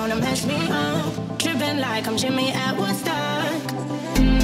wanna mess me up. Tripping like I'm Jimmy Atwood stuck.